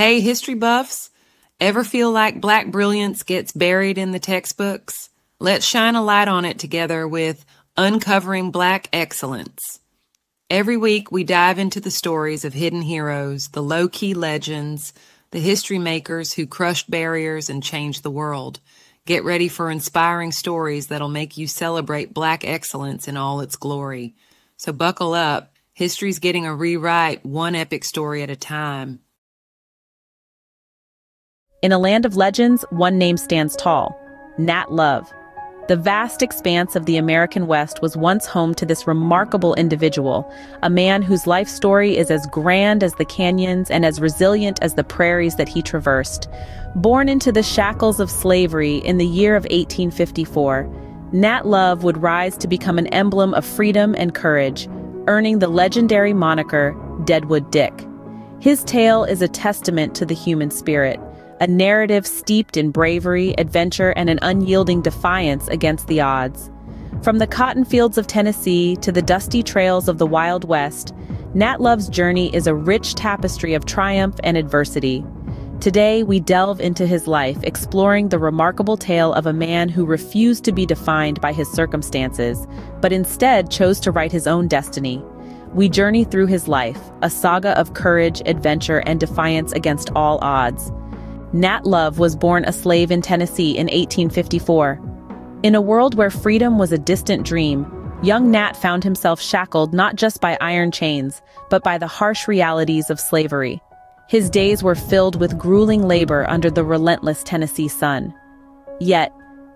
Hey, history buffs, ever feel like Black brilliance gets buried in the textbooks? Let's shine a light on it together with Uncovering Black Excellence. Every week, we dive into the stories of hidden heroes, the low-key legends, the history makers who crushed barriers and changed the world. Get ready for inspiring stories that'll make you celebrate Black excellence in all its glory. So buckle up. History's getting a rewrite, one epic story at a time. In a land of legends, one name stands tall, Nat Love. The vast expanse of the American West was once home to this remarkable individual, a man whose life story is as grand as the canyons and as resilient as the prairies that he traversed. Born into the shackles of slavery in the year of 1854, Nat Love would rise to become an emblem of freedom and courage, earning the legendary moniker Deadwood Dick. His tale is a testament to the human spirit, a narrative steeped in bravery, adventure, and an unyielding defiance against the odds. From the cotton fields of Tennessee to the dusty trails of the Wild West, Nat Love's journey is a rich tapestry of triumph and adversity. Today, we delve into his life, exploring the remarkable tale of a man who refused to be defined by his circumstances, but instead chose to write his own destiny. We journey through his life, a saga of courage, adventure, and defiance against all odds. Nat Love was born a slave in Tennessee in 1854. In a world where freedom was a distant dream, young Nat found himself shackled not just by iron chains, but by the harsh realities of slavery. His days were filled with grueling labor under the relentless Tennessee sun. Yet,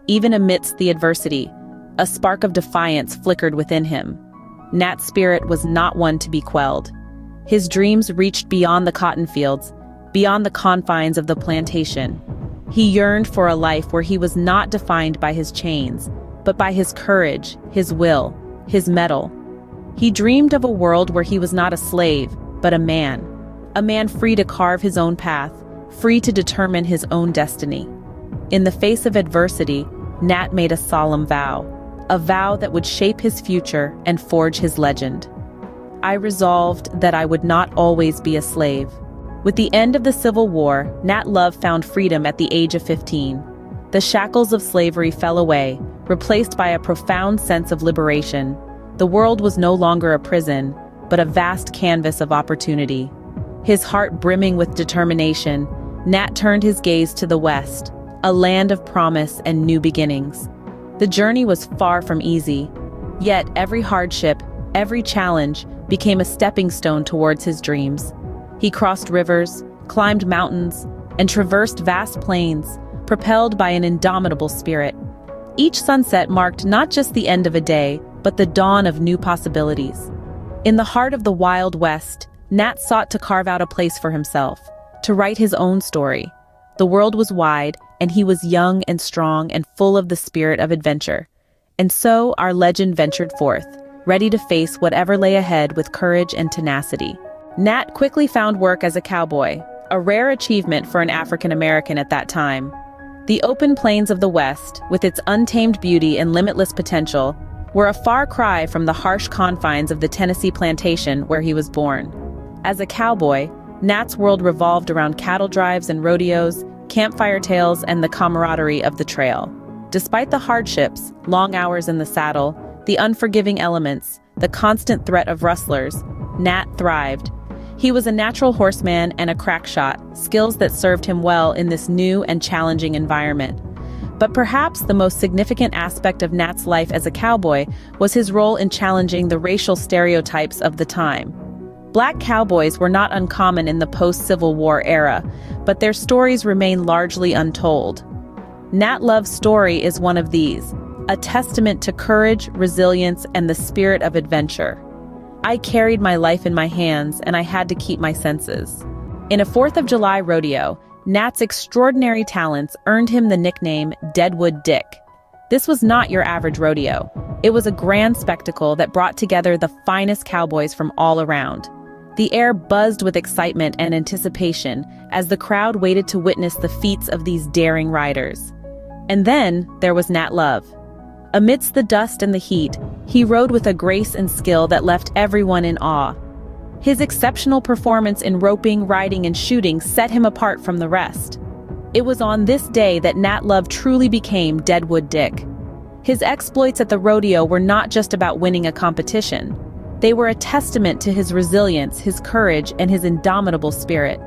even amidst the adversity, a spark of defiance flickered within him. Nat's spirit was not one to be quelled. His dreams reached beyond the cotton fields, beyond the confines of the plantation. He yearned for a life where he was not defined by his chains, but by his courage, his will, his mettle. He dreamed of a world where he was not a slave, but a man free to carve his own path, free to determine his own destiny. In the face of adversity, Nat made a solemn vow, a vow that would shape his future and forge his legend. I resolved that I would not always be a slave. With the end of the Civil War, Nat Love found freedom at the age of 15. The shackles of slavery fell away, replaced by a profound sense of liberation. The world was no longer a prison, but a vast canvas of opportunity. His heart brimming with determination, Nat turned his gaze to the West, a land of promise and new beginnings. The journey was far from easy, yet every hardship, every challenge, became a stepping stone towards his dreams. He crossed rivers, climbed mountains, and traversed vast plains, propelled by an indomitable spirit. Each sunset marked not just the end of a day, but the dawn of new possibilities. In the heart of the Wild West, Nat sought to carve out a place for himself, to write his own story. The world was wide, and he was young and strong and full of the spirit of adventure. And so our legend ventured forth, ready to face whatever lay ahead with courage and tenacity. Nat quickly found work as a cowboy, a rare achievement for an African-American at that time. The open plains of the West, with its untamed beauty and limitless potential, were a far cry from the harsh confines of the Tennessee plantation where he was born. As a cowboy, Nat's world revolved around cattle drives and rodeos, campfire tales, and the camaraderie of the trail. Despite the hardships, long hours in the saddle, the unforgiving elements, the constant threat of rustlers, Nat thrived. He was a natural horseman and a crack shot, skills that served him well in this new and challenging environment. But perhaps the most significant aspect of Nat's life as a cowboy was his role in challenging the racial stereotypes of the time. Black cowboys were not uncommon in the post-Civil War era, but their stories remain largely untold. Nat Love's story is one of these, a testament to courage, resilience, and the spirit of adventure. I carried my life in my hands, and I had to keep my senses. In a 4th of July rodeo, Nat's extraordinary talents earned him the nickname Deadwood Dick. This was not your average rodeo. It was a grand spectacle that brought together the finest cowboys from all around. The air buzzed with excitement and anticipation as the crowd waited to witness the feats of these daring riders. And then there was Nat Love. Amidst the dust and the heat, he rode with a grace and skill that left everyone in awe. His exceptional performance in roping, riding, and shooting set him apart from the rest. It was on this day that Nat Love truly became Deadwood Dick. His exploits at the rodeo were not just about winning a competition. They were a testament to his resilience, his courage, and his indomitable spirit.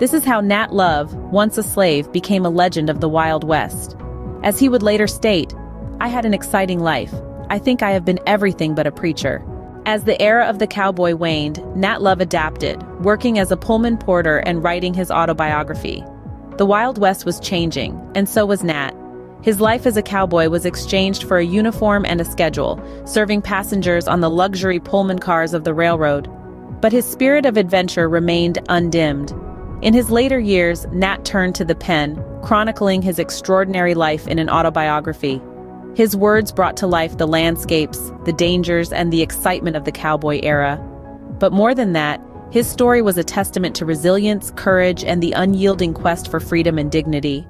This is how Nat Love, once a slave, became a legend of the Wild West. As he would later state, "I had an exciting life. I think I have been everything but a preacher." As the era of the cowboy waned, Nat Love adapted, working as a Pullman porter and writing his autobiography. The Wild West was changing, and so was Nat. His life as a cowboy was exchanged for a uniform and a schedule, serving passengers on the luxury Pullman cars of the railroad. But his spirit of adventure remained undimmed. In his later years, Nat turned to the pen, chronicling his extraordinary life in an autobiography. His words brought to life the landscapes, the dangers, and the excitement of the cowboy era. But more than that, his story was a testament to resilience, courage, and the unyielding quest for freedom and dignity.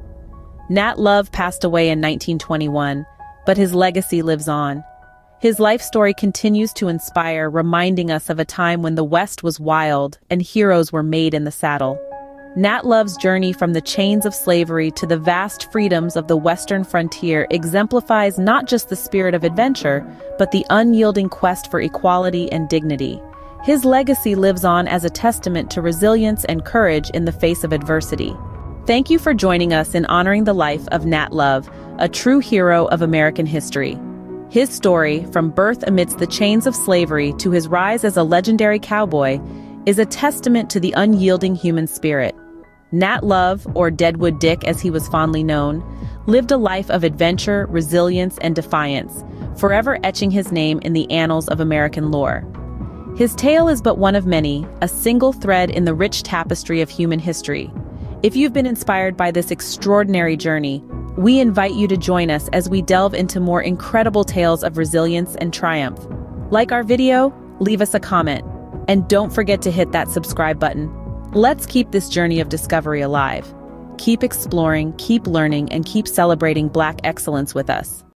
Nat Love passed away in 1921, but his legacy lives on. His life story continues to inspire, reminding us of a time when the West was wild and heroes were made in the saddle. Nat Love's journey from the chains of slavery to the vast freedoms of the Western frontier exemplifies not just the spirit of adventure, but the unyielding quest for equality and dignity. His legacy lives on as a testament to resilience and courage in the face of adversity. Thank you for joining us in honoring the life of Nat Love, a true hero of American history. His story, from birth amidst the chains of slavery to his rise as a legendary cowboy, is a testament to the unyielding human spirit. Nat Love, or Deadwood Dick as he was fondly known, lived a life of adventure, resilience, and defiance, forever etching his name in the annals of American lore. His tale is but one of many, a single thread in the rich tapestry of human history. If you've been inspired by this extraordinary journey, we invite you to join us as we delve into more incredible tales of resilience and triumph. Like our video, leave us a comment, and don't forget to hit that subscribe button. Let's keep this journey of discovery alive. Keep exploring, keep learning, and keep celebrating Black excellence with us.